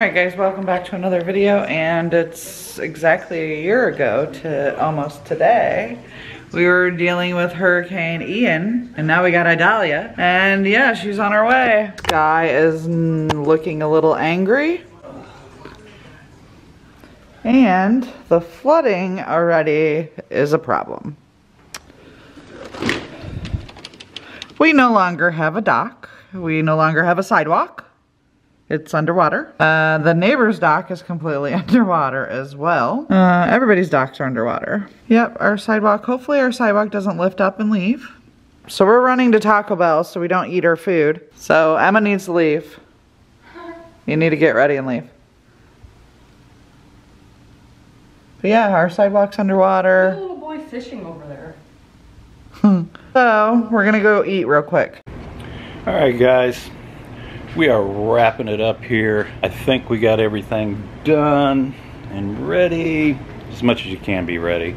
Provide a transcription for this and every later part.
Alright guys, welcome back to another video, and it's exactly a year ago to almost today we were dealing with Hurricane Ian, and now we got Idalia, and yeah, she's on her way. Sky is looking a little angry, and the flooding already is a problem. We no longer have a dock, we no longer have a sidewalk. It's underwater. The neighbor's dock is completely underwater as well. Everybody's docks are underwater. Yep, our sidewalk, hopefully our sidewalk doesn't lift up and leave. So we're running to Taco Bell so we don't eat our food. So Emma needs to leave. You need to get ready and leave. But yeah, our sidewalk's underwater. There's a little boy fishing over there. So we're gonna go eat real quick. All right guys. We are wrapping it up here. I think we got everything done and ready, as much as you can be ready.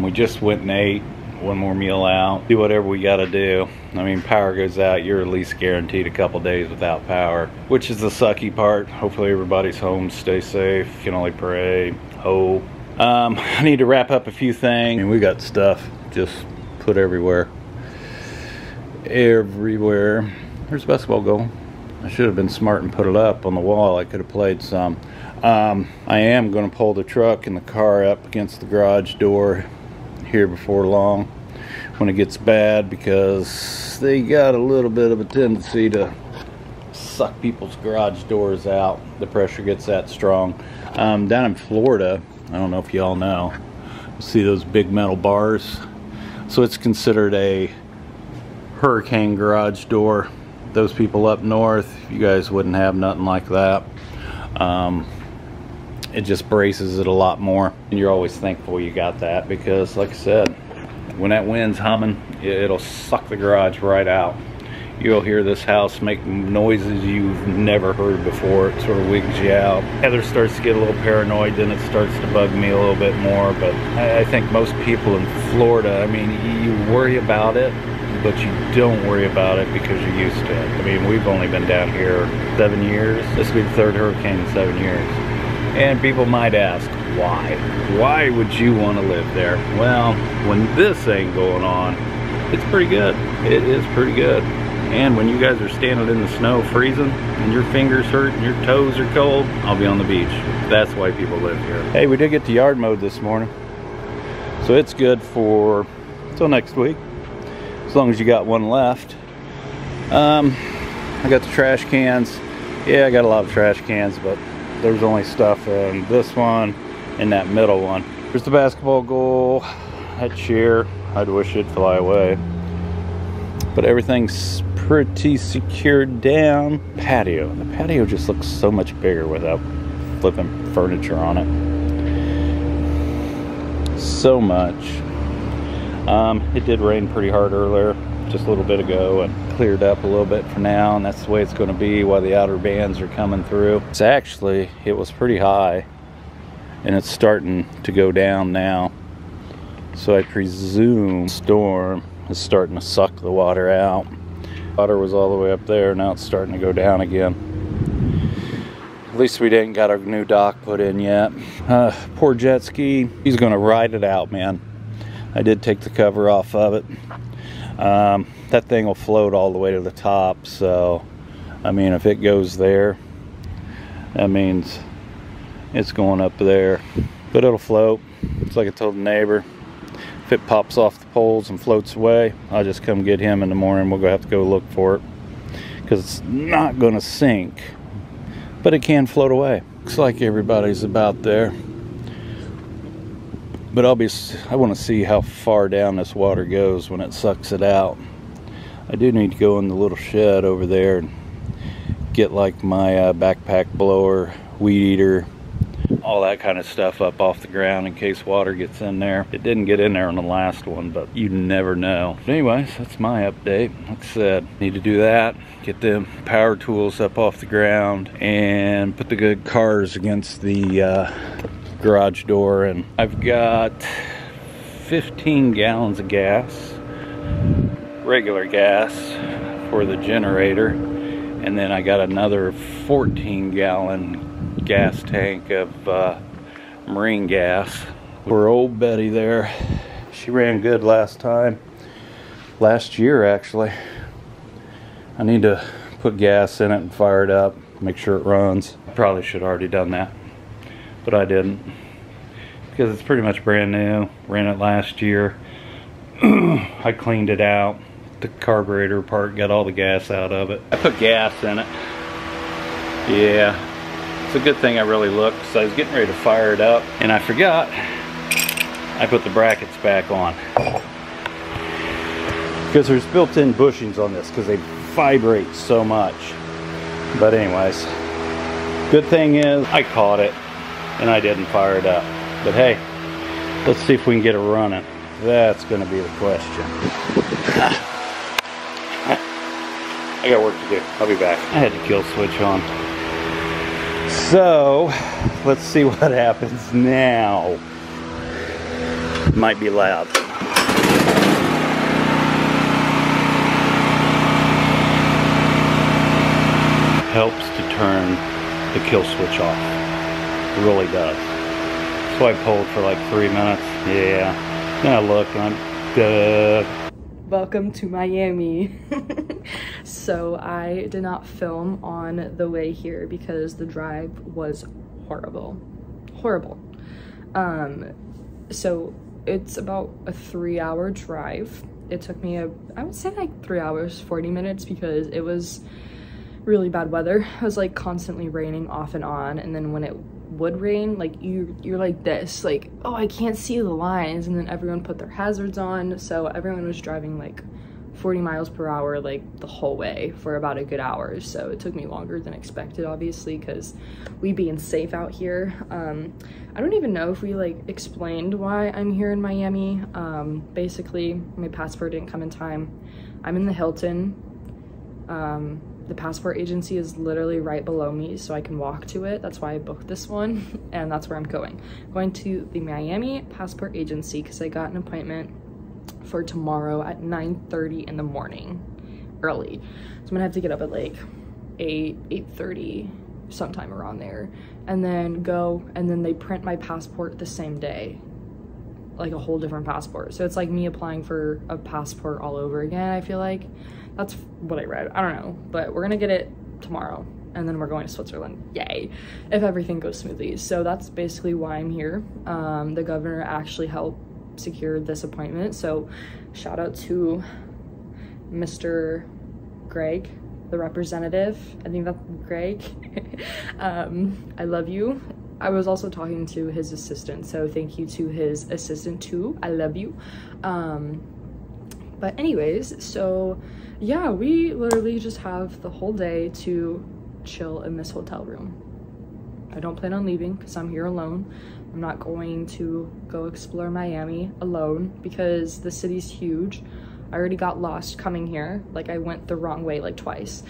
We just went and ate one more meal out, do whatever we gotta do. I mean, power goes out, you're at least guaranteed a couple days without power, which is the sucky part. Hopefully everybody's home, stay safe, can only pray, hope. I need to wrap up a few things. I mean, we got stuff just put everywhere. Everywhere. There's a basketball goal. I should have been smart and put it up on the wall. I could have played some. I am going to pull the truck and the car up against the garage door here before long when it gets bad, because they got a little bit of a tendency to suck people's garage doors out. The pressure gets that strong. Down in Florida, I don't know if you all know, you see those big metal bars? So it's considered a hurricane garage door. Those people up north, you guys wouldn't have nothing like that. It just braces it a lot more, and you're always thankful you got that, because like I said, when that wind's humming, it'll suck the garage right out. You'll hear this house make noises you've never heard before. It sort of wigs you out. Heather starts to get a little paranoid, then it starts to bug me a little bit more, but I think most people in Florida, I mean, you worry about it, but you don't worry about it because you're used to it. I mean, we've only been down here 7 years. This will be the third hurricane in 7 years. And people might ask, why? Why would you want to live there? Well, when this ain't going on, it's pretty good. It is pretty good. And when you guys are standing in the snow freezing and your fingers hurt and your toes are cold, I'll be on the beach. That's why people live here. Hey, we did get to yard mode this morning. So it's good for till next week. As long as you got one left. I got the trash cans. Yeah, I got a lot of trash cans, but there's only stuff in this one and that middle one. There's the basketball goal, that chair. I'd wish it'd fly away. But everything's pretty secured down. Patio. The patio just looks so much bigger without flipping furniture on it. So much. It did rain pretty hard earlier, just a little bit ago, and cleared up a little bit for now, and that's the way it's going to be while the outer bands are coming through. It's actually, it was pretty high, and it's starting to go down now, so I presume the storm is starting to suck the water out. Water was all the way up there, now it's starting to go down again. At least we didn't got our new dock put in yet. Poor jet ski, he's going to ride it out, man. I did take the cover off of it. That thing will float all the way to the top, so I mean, if it goes there, that means it's going up there, but it'll float. It's like I told the neighbor, if it pops off the poles and floats away, I'll just come get him in the morning. We'll have to go look for it, because it's not gonna sink, but it can float away. Looks like everybody's about there. But I want to see how far down this water goes when it sucks it out. I do need to go in the little shed over there and get like my backpack blower, weed eater, all that kind of stuff up off the ground in case water gets in there. It didn't get in there on the last one, but you never know. But anyways, that's my update. Like I said, need to do that, get the power tools up off the ground, and put the good cars against the garage door. And I've got 15 gallons of gas, regular gas, for the generator, and then I got another 14 gallon gas tank of marine gas. Poor old Betty there. She ran good last time. Last year, actually. I need to put gas in it and fire it up. Make sure it runs. I probably should have already done that, but I didn't. Because it's pretty much brand new. Ran it last year. I cleaned it out. The carburetor part, got all the gas out of it. I put gas in it. Yeah, it's a good thing I really looked, because I was getting ready to fire it up and I forgot I put the brackets back on. Because there's built-in bushings on this, because they vibrate so much. But anyways, good thing is I caught it and I didn't fire it up. But hey, let's see if we can get it running. That's going to be the question. I got work to do. I'll be back. I had the kill switch on. So, let's see what happens now. Might be loud. Helps to turn the kill switch off. It really does. So I pulled for like 3 minutes. Yeah. Then I look and I'm good. Welcome to Miami. So I did not film on the way here because the drive was horrible. So it's about a 3-hour drive. It took me I would say like 3 hours 40 minutes, because it was really bad weather. It was like constantly raining off and on, and then when it would rain, like you're like this, like, oh, I can't see the lines, and then everyone put their hazards on, so everyone was driving like 40 miles per hour like the whole way for about a good hour. So it took me longer than expected, obviously, because we being safe out here. I don't even know if we like explained why I'm here in Miami. Basically my passport didn't come in time. I'm in the Hilton. The passport agency is literally right below me, so I can walk to it. That's why I booked this one, and that's where I'm going. I'm going to the Miami passport agency because I got an appointment for tomorrow at 9:30 in the morning, early. So I'm gonna have to get up at like 8:30, sometime around there, and then go, and then they print my passport the same day, like a whole different passport. So it's like me applying for a passport all over again, I feel like. That's what I read. I don't know, but we're gonna get it tomorrow, and then we're going to Switzerland. Yay, if everything goes smoothly. So that's basically why I'm here. The governor actually helped secure this appointment, so shout out to Mr. Greg, the representative. I think that's Greg. I love you. I was also talking to his assistant, so thank you to his assistant too. I love you. But anyways, so yeah, we literally just have the whole day to chill in this hotel room. I don't plan on leaving because I'm here alone. I'm not going to go explore Miami alone because the city's huge. I already got lost coming here. Like, I went the wrong way like twice.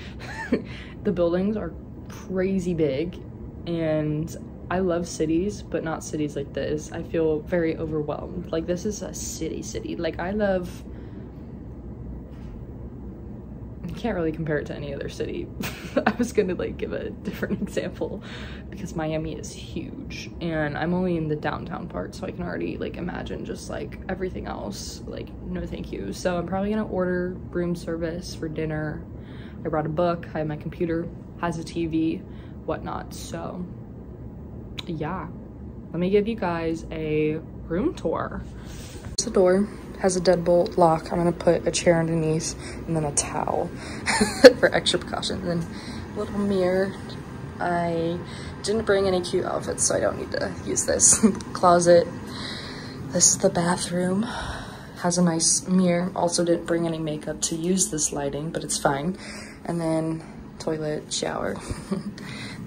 The buildings are crazy big, and I love cities, but not cities like this. I feel very overwhelmed. Like, this is a city. Like, I love... can't really compare it to any other city. I was gonna like give a different example because Miami is huge, and I'm only in the downtown part, so I can already like imagine just like everything else. Like, no thank you. So I'm probably gonna order room service for dinner. I brought a book. I have my computer, has a TV, whatnot. So yeah, let me give you guys a room tour. It's a door. Has a deadbolt lock. I'm gonna put a chair underneath and then a towel for extra precaution. And then a little mirror. I didn't bring any cute outfits, so I don't need to use this. Closet. This is the bathroom. Has a nice mirror. Also didn't bring any makeup to use this lighting, but it's fine. And then toilet, shower.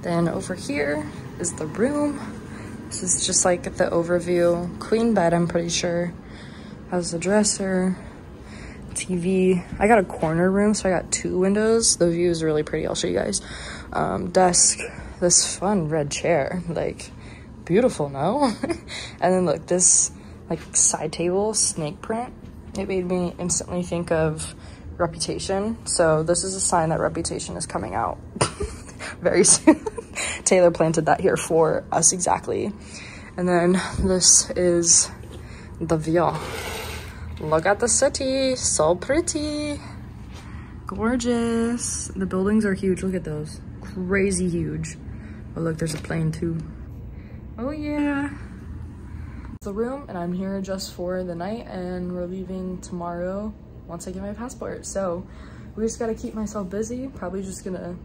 Then over here is the room. This is just like the overview. Queen bed, I'm pretty sure. Has the dresser, TV. I got a corner room, so I got 2 windows. The view is really pretty, I'll show you guys. Desk, this fun red chair, like, beautiful, no? And then look, this like side table, snake print. It made me instantly think of Reputation. So this is a sign that Reputation is coming out very soon. Taylor planted that here for us exactly. And then this is the view. Look at the city, so pretty, gorgeous. The buildings are huge, look at those, crazy huge. Oh look, there's a plane too. Oh yeah. The room, and I'm here just for the night, and we're leaving tomorrow once I get my passport. So we just gotta keep myself busy. Probably just gonna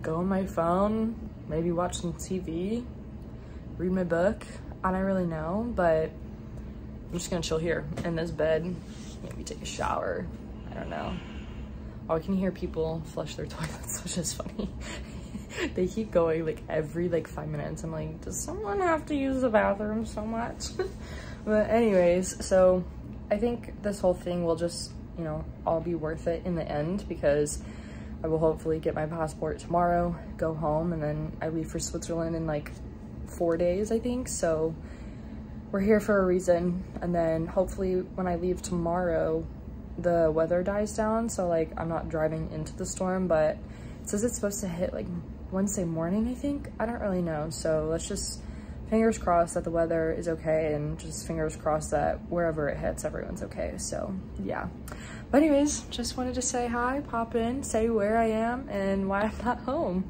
go on my phone, maybe watch some TV, read my book. I don't really know, but I'm just gonna chill here in this bed, maybe take a shower, I don't know. Oh, I can hear people flush their toilets, which is funny. They keep going like every 5 minutes. I'm like, does someone have to use the bathroom so much? But anyways, so I think this whole thing will just, you know, all be worth it in the end, because I will hopefully get my passport tomorrow, go home, and then I leave for Switzerland in like 4 days, I think. So we're here for a reason. And then hopefully when I leave tomorrow, the weather dies down. So like I'm not driving into the storm, but it says it's supposed to hit like Wednesday morning, I think. I don't really know. So let's just fingers crossed that the weather is okay, and just fingers crossed that wherever it hits, everyone's okay. So yeah. But anyways, just wanted to say hi, pop in, say where I am and why I'm not home.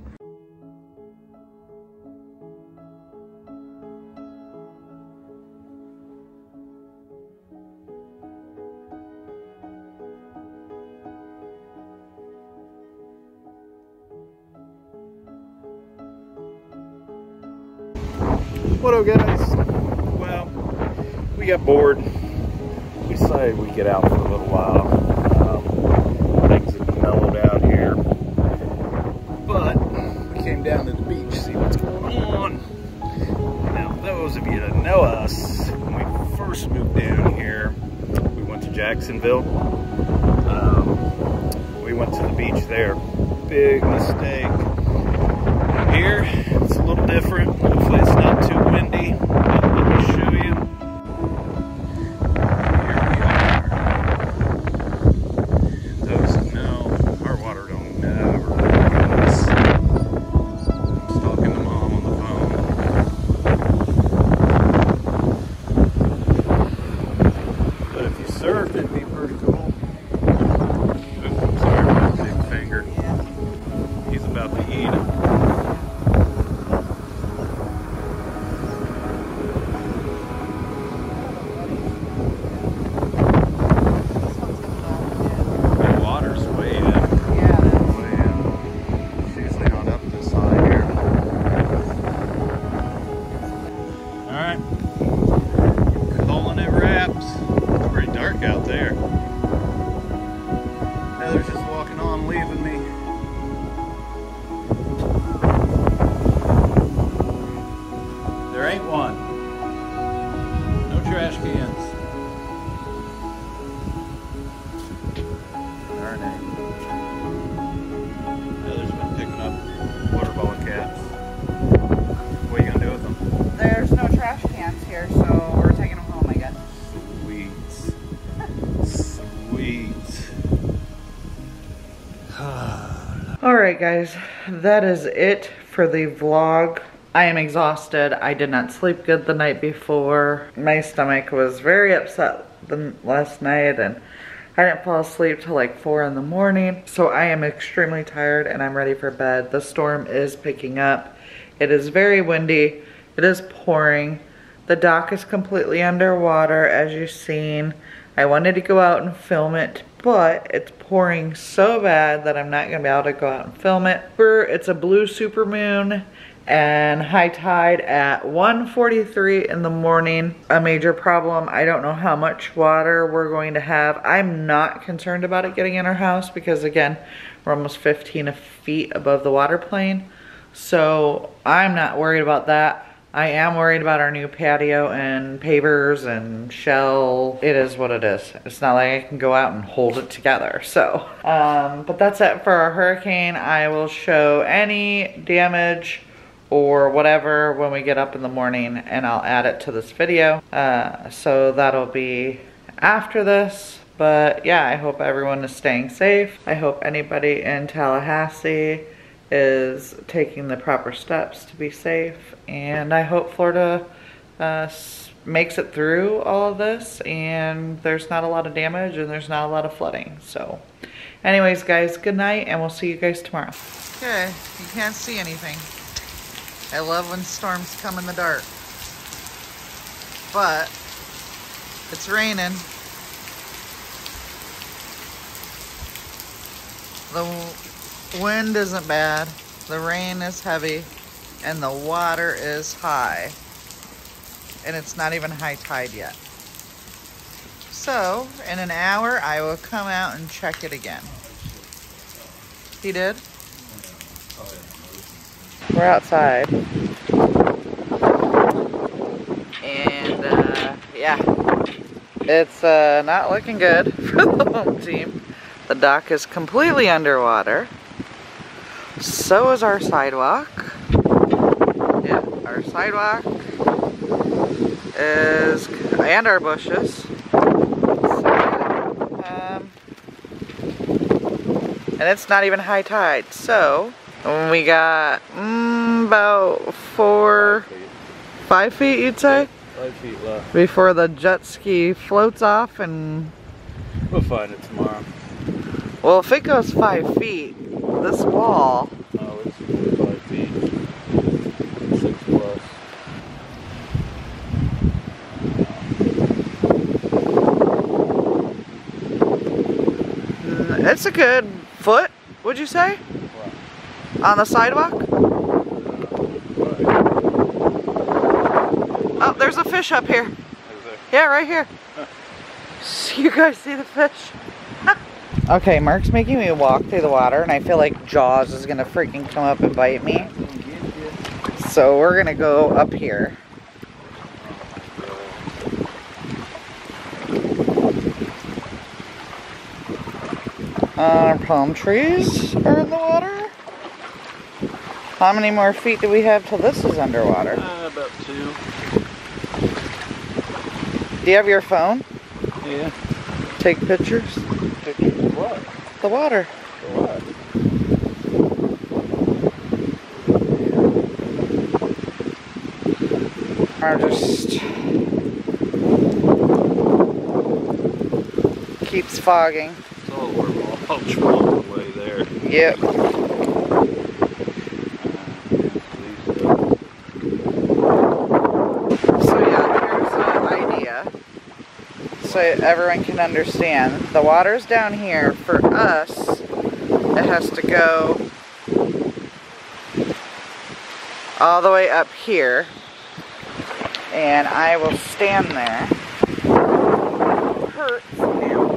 What up guys? Well, we got bored. We decided we'd get out for a little while. Things have mellowed out here. But we came down to the beach to see what's going on. Now those of you that know us, when we first moved down here, we went to Jacksonville. We went to the beach there. Big mistake. Here, it's a little different. Hopefully it's not too windy, but let me show you. Here we are. Those that know, our water don't never forget us. Talking to Mom on the phone. But if you surfed, it'd be pretty cool. Oops, I'm sorry, my big finger. He's about to eat it. Alright guys, that is it for the vlog. I am exhausted. I did not sleep good the night before. My stomach was very upset last night, and I didn't fall asleep till like 4 in the morning. So I am extremely tired and I'm ready for bed. The storm is picking up. It is very windy. It is pouring. The dock is completely underwater, as you've seen. I wanted to go out and film it, but it's pouring so bad that I'm not gonna be able to go out and film it. It's a blue supermoon and high tide at 1:43 in the morning. A major problem. I don't know how much water we're going to have. I'm not concerned about it getting in our house because again, we're almost 15 feet above the water plane. So I'm not worried about that. I am worried about our new patio and pavers and shell. It is what it is. It's not like I can go out and hold it together. So, but that's it for our hurricane. I will show any damage or whatever when we get up in the morning, and I'll add it to this video. So that'll be after this. But yeah, I hope everyone is staying safe. I hope anybody in Tallahassee is taking the proper steps to be safe. And I hope Florida makes it through all of this and there's not a lot of damage and there's not a lot of flooding. So anyways, guys, good night, and we'll see you guys tomorrow. Okay, you can't see anything. I love when storms come in the dark. But it's raining. The wind isn't bad, the rain is heavy, and the water is high. And it's not even high tide yet. So, in an hour, I will come out and check it again. He did? We're outside. And, yeah. It's not looking good for the home team. The dock is completely underwater. So is our sidewalk. Yeah, our sidewalk is, and our bushes. And it's not even high tide, so we got about 5 feet, you'd say? 5 feet left. Before the jet ski floats off, and we'll find it tomorrow. Well, if it goes 5 feet, this wall. Oh, it's 5 feet. 6 plus. It's a good foot, would you say? What? On the sidewalk? Oh, there's a fish up here. Is there? Yeah, right here. So you guys see the fish? Okay, Mark's making me walk through the water, and I feel like Jaws is gonna freaking come up and bite me. So we're gonna go up here. Palm trees are in the water. How many more feet do we have till this is underwater? About 2. Do you have your phone? Yeah. Take pictures? Pictures of what? The water. The water. I'll just... keeps fogging. I'll troll the way there. Yep. So yeah, here's an idea. So everyone can understand. The water's down here. For us, it has to go all the way up here. And I will stand there. It hurts now.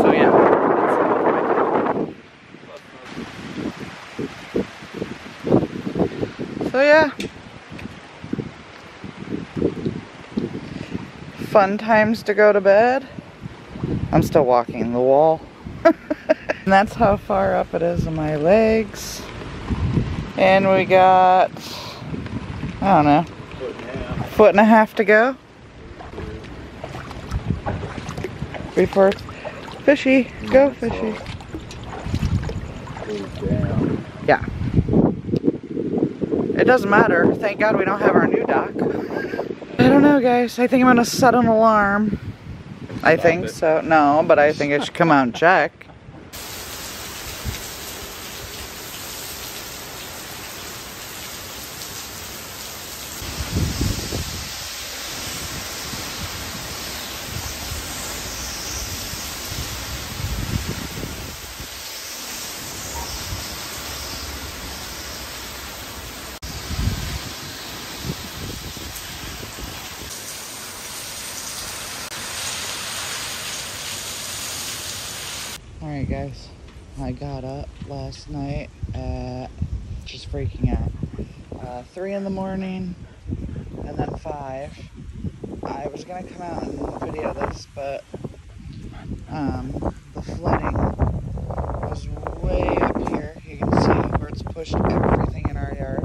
So yeah. So yeah. Fun times to go to bed. I'm still walking the wall. And that's how far up it is in my legs. And we got, I don't know, foot and a half to go. Before fishy, go fishy. Yeah. It doesn't matter. Thank God we don't have our new dock. I don't know, guys. I think I'm gonna set an alarm. I think so. No, but I think I should come out and check. Alright guys, I got up last night at, just freaking out, 3 in the morning, and then 5. I was going to come out and video this, but the flooding was way up here. You can see where it's pushed everything in our yard.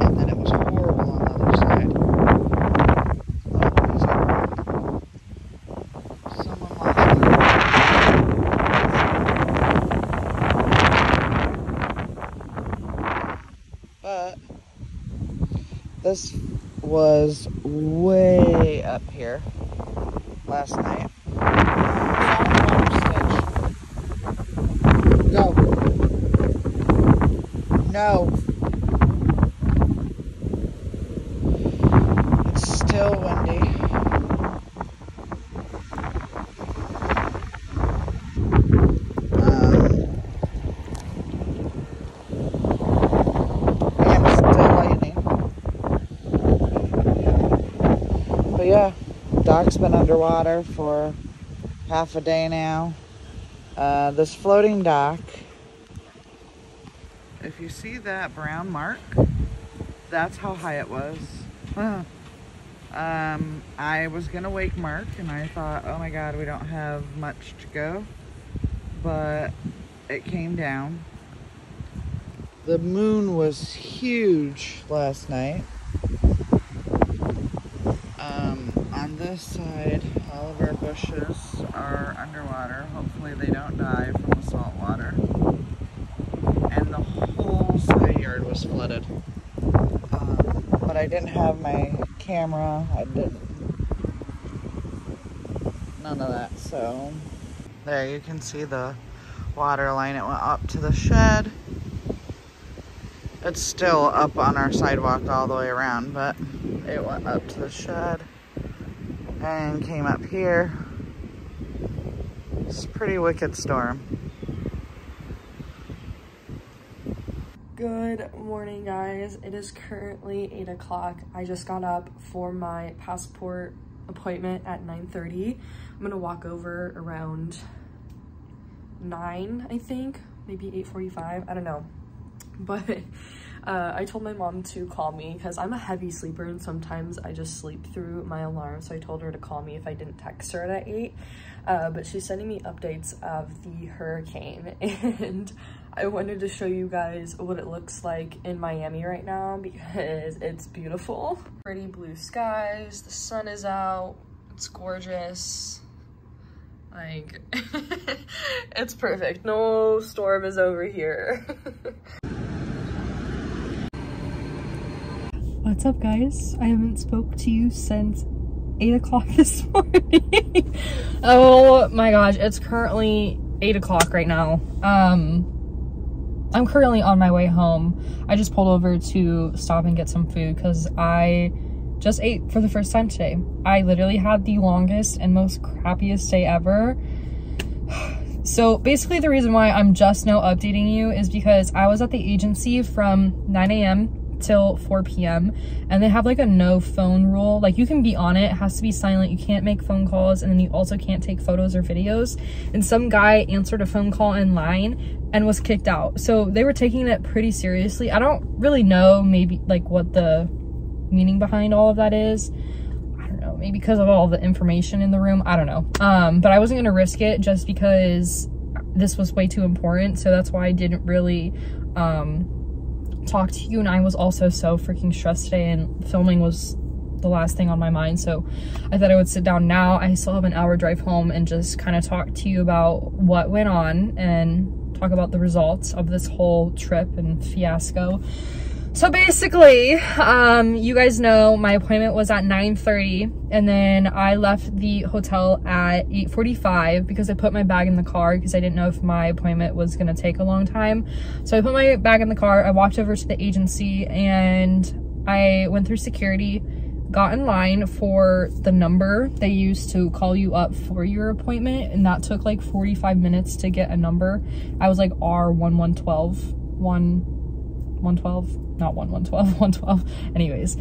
And then it was horrible on the other side. Someone lost me. But this was way up here last night. Go. No. It's still windy. Yeah, dock's been underwater for half a day now. This floating dock, if you see that brown mark, that's how high it was. I was gonna wake Mark and I thought, oh my god, we don't have much to go, but it came down. The moon was huge last night. On this side, all of our bushes are underwater. Hopefully they don't die from the salt water. And the whole side yard was flooded. But I didn't have my camera. I didn't. None of that, so. There you can see the water line. It went up to the shed. It's still up on our sidewalk all the way around, but it went up to the shed and came up here. It's a pretty wicked storm. Good morning, guys. It is currently 8 o'clock. I just got up for my passport appointment at 9:30. I'm gonna walk over around 9, I think, maybe 8:45, I don't know. But I told my mom to call me because I'm a heavy sleeper and sometimes I just sleep through my alarm. So I told her to call me if I didn't text her at 8. But she's sending me updates of the hurricane. And I wanted to show you guys what it looks like in Miami right now because it's beautiful. Pretty blue skies, the sun is out, it's gorgeous. Like, it's perfect. No storm is over here. What's up, guys? I haven't spoke to you since 8 o'clock this morning. Oh my gosh, it's currently 8 o'clock right now. I'm currently on my way home. I just pulled over to stop and get some food because I just ate for the first time today. I literally had the longest and most crappiest day ever. So basically the reason why I'm just now updating you is because I was at the agency from 9 a.m. till 4 p.m. and they have like a no phone rule. Like, you can be on it, it has to be silent, you can't make phone calls, and then you also can't take photos or videos. And some guy answered a phone call in line and was kicked out. So they were taking it pretty seriously. I don't really know, maybe like what the meaning behind all of that is. I don't know, maybe because of all the information in the room, I don't know. But I wasn't gonna risk it just because this was way too important. So that's why I didn't really talk to you, and I was also so freaking stressed today, and filming was the last thing on my mind, so I thought I would sit down now. I still have an hour drive home and just kind of talk to you about what went on and talk about the results of this whole trip and fiasco. So basically, you guys know my appointment was at 9:30, and then I left the hotel at 8:45 because I put my bag in the car because I didn't know if my appointment was gonna take a long time. So I put my bag in the car, I walked over to the agency, and I went through security, got in line for the number they used to call you up for your appointment, and that took like 45 minutes to get a number. I was like R112. Anyways,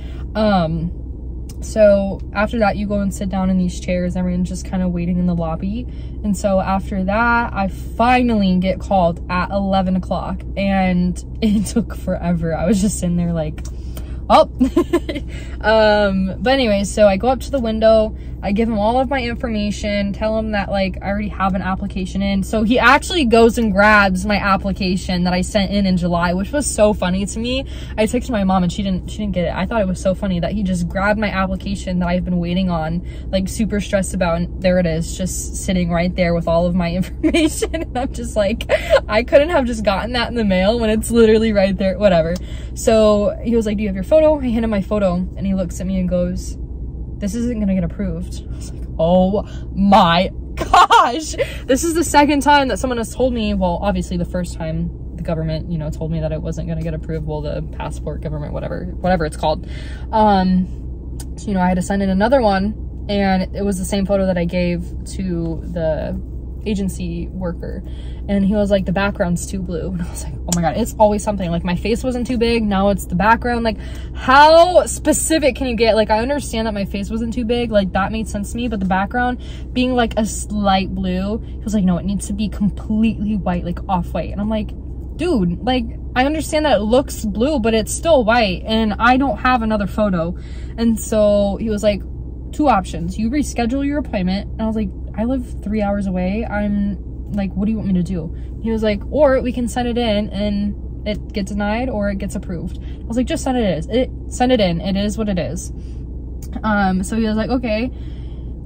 so after that, you go and sit down in these chairs. Everyone's just kind of waiting in the lobby. And so after that, I finally get called at 11 o'clock, and it took forever. I was just in there like, up. But anyway, so I go up to the window, I give him all of my information, tell him that like I already have an application in. So he actually goes and grabs my application that I sent in July, which was so funny to me. I texted my mom and she didn't get it. I thought it was so funny that he just grabbed my application that I've been waiting on, like super stressed about, and there it is, just sitting right there with all of my information. And I'm just like, I couldn't have just gotten that in the mail when it's literally right there, whatever. So he was like, do you have your photo? I handed him my photo and he looks at me and goes, this isn't gonna get approved. I was like, oh my gosh. This is the second time that someone has told me, well, obviously the first time the government, you know, told me that it wasn't gonna get approved. Well, the passport government, whatever it's called. So, you know, I had to send in another one and it was the same photo that I gave to the agency worker. And he was like, the background's too blue. And I was like, oh my God, it's always something. Like my face wasn't too big, now it's the background. Like how specific can you get? Like I understand that my face wasn't too big, like that made sense to me, but the background being like a slight blue, he was like, no, it needs to be completely white, like off-white. And I'm like, dude, like I understand that it looks blue, but it's still white and I don't have another photo. And so he was like, two options, you reschedule your appointment. And I was like, I live 3 hours away. I'm like, what do you want me to do? He was like, or we can send it in and it gets denied or it gets approved. I was like, just send it in. Send it in. It is what it is. So he was like, okay,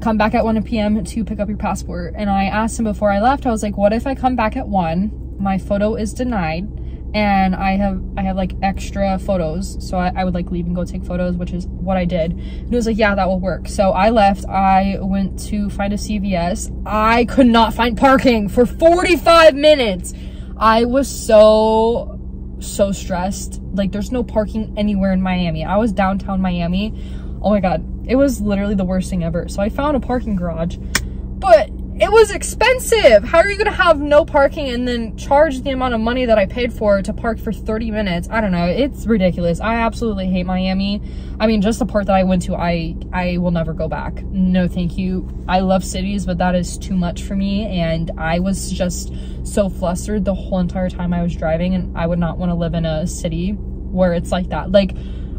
come back at 1 p.m. to pick up your passport. And I asked him before I left, I was like, what if I come back at 1, my photo is denied, and I have like extra photos, so I would like leave and go take photos, which is what I did. And he was like, yeah, that will work. So I left, I went to find a CVS. I could not find parking for 45 minutes. I was so stressed. Like there's no parking anywhere in Miami. I was downtown Miami. Oh my God, it was literally the worst thing ever. So I found a parking garage, but it was expensive. How are you gonna have no parking and then charge the amount of money that I paid for to park for 30 minutes? I don't know, it's ridiculous. I absolutely hate Miami. I mean, just the part that I went to, I will never go back. No, thank you. I love cities, but that is too much for me. And I was just so flustered the whole entire time I was driving, and I would not want to live in a city where it's like that. Like,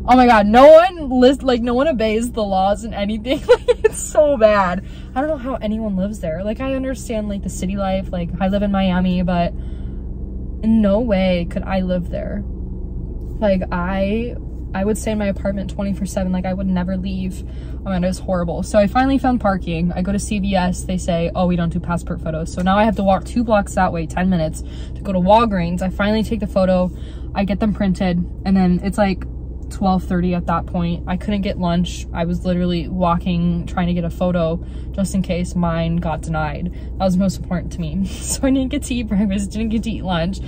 oh my God, no one obeys the laws and anything. Like, it's so bad. I don't know how anyone lives there. Like, I understand like the city life, like I live in Miami, but in no way could I live there. Like I would stay in my apartment 24/7. Like I would never leave. Oh man, it was horrible. So I finally found parking. I go to CVS. They say, oh, we don't do passport photos. So now I have to walk 2 blocks that way, 10 minutes to go to Walgreens. I finally take the photo. I get them printed, and then it's like 12:30 at that point. I couldn't get lunch. I was literally walking, trying to get a photo just in case mine got denied. That was most important to me. So I didn't get to eat breakfast, didn't get to eat lunch,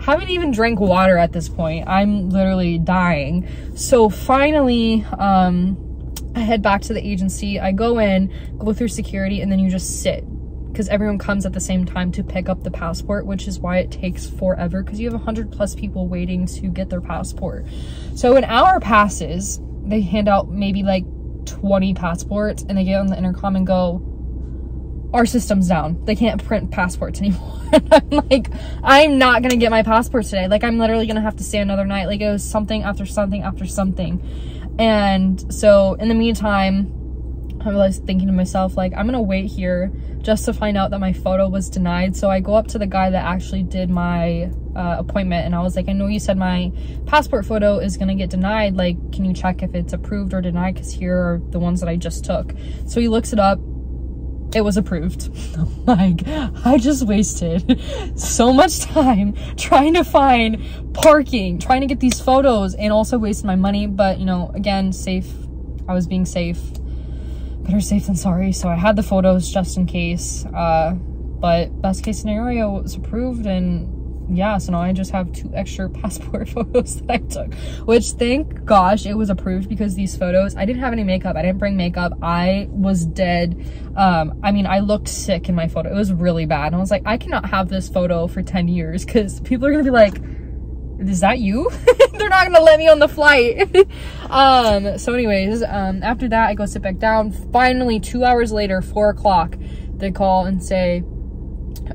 haven't even drank water at this point. I'm literally dying. So finally, I head back to the agency. I go in, go through security, and then you just sit, because everyone comes at the same time to pick up the passport, which is why it takes forever, because you have 100+ people waiting to get their passport. So an hour passes, they hand out maybe like 20 passports, and they get on the intercom and go, our system's down, they can't print passports anymore. I'm like, I'm not gonna get my passport today. Like I'm literally gonna have to stay another night. Like it was something after something after something. And so in the meantime, I was thinking to myself, like, I'm gonna wait here just to find out that my photo was denied. So I go up to the guy that actually did my appointment, and I was like, I know you said my passport photo is gonna get denied. Like, can you check if it's approved or denied? Because here are the ones that I just took. So he looks it up. It was approved. I'm like, I just wasted so much time trying to find parking, trying to get these photos, and also wasted my money. But, you know, again, safe. I was being safe. Better safe than sorry. So I had the photos just in case, but best case scenario was approved. And yeah, so now I just have 2 extra passport photos that I took, which, thank gosh, it was approved, because these photos, I didn't have any makeup, I didn't bring makeup, I was dead. I mean, I looked sick in my photo, it was really bad. And I was like, I cannot have this photo for 10 years because people are gonna be like, is that you? They're not gonna let me on the flight. So anyways, after that, I go sit back down. Finally, 2 hours later, 4 o'clock, they call and say,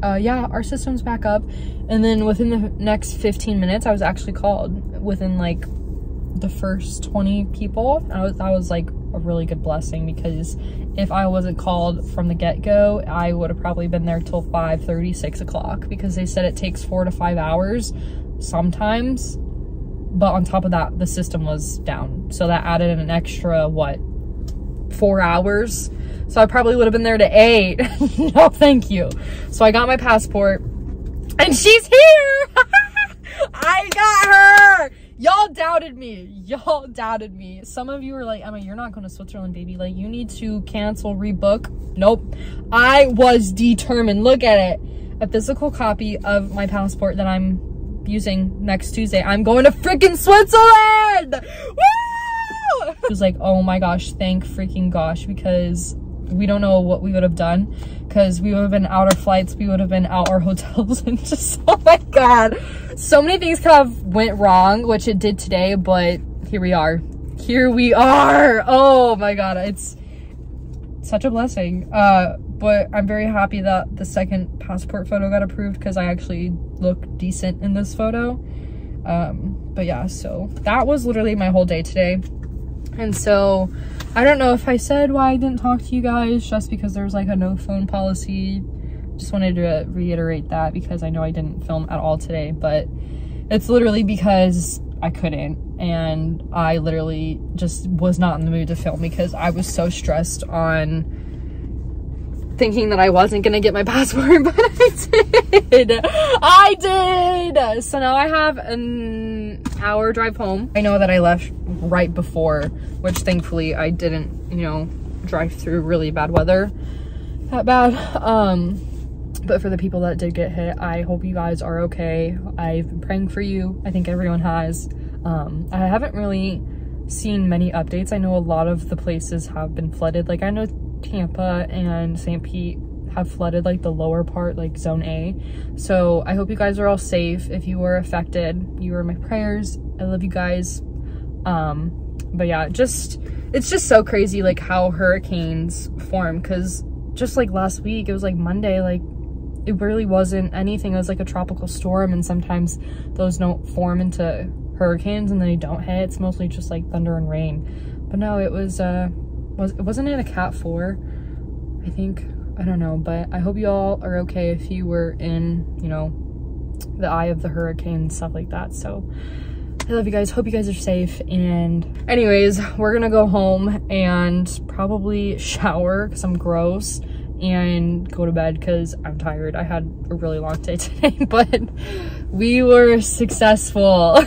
yeah, our system's back up. And then within the next 15 minutes, I was actually called within like the first 20 people. That was like a really good blessing, because if I wasn't called from the get-go, I would have probably been there till 5:30, 6 o'clock, because they said it takes 4 to 5 hours sometimes. But on top of that, the system was down, so that added an extra, what, 4 hours. So I probably would have been there to 8. No, thank you. So I got my passport and she's here. I got her. Y'all doubted me. Y'all doubted me. Some of you were like, Emma, you're not going to Switzerland, baby. Like, you need to cancel, rebook. Nope. I was determined. Look at it. A physical copy of my passport that I'm using next Tuesday. I'm going to freaking Switzerland. Woo! It was like, oh my gosh, thank freaking gosh, because we don't know what we would have done, because we would have been out our flights, we would have been out our hotels, and just, oh my god, so many things kind of went wrong, which it did today, but here we are, here we are. Oh my god, it's such a blessing. But I'm very happy that the second passport photo got approved, because I actually look decent in this photo. But yeah, so that was literally my whole day today. And so I don't know if I said why I didn't talk to you guys, just because there was like a no phone policy. Just wanted to reiterate that, because I know I didn't film at all today, but it's literally because I couldn't, and I literally just was not in the mood to film, because I was so stressed on thinking that I wasn't gonna get my passport, but I did. I did. So now I have an hour drive home. I know that I left right before, which thankfully I didn't, you know, drive through really bad weather that bad. But for the people that did get hit, I hope you guys are okay. I've been praying for you. I think everyone has. I haven't really seen many updates. I know a lot of the places have been flooded. Like, I know Tampa and St. Pete have flooded, like the lower part, like zone A. So I hope you guys are all safe. If you were affected, you are in my prayers. I love you guys. But yeah, just, it's just so crazy like how hurricanes form, because just like last week, it was like Monday, like it really wasn't anything. It was like a tropical storm, and sometimes those don't form into hurricanes and they don't hit. It's mostly just like thunder and rain. But no, it was wasn't it a Cat 4, I think? I don't know, but I hope you all are okay if you were in, you know, the eye of the hurricane, stuff like that. So I love you guys, hope you guys are safe. And anyways, we're gonna go home and probably shower, because I'm gross, and go to bed, because I'm tired. I had a really long day today, but we were successful.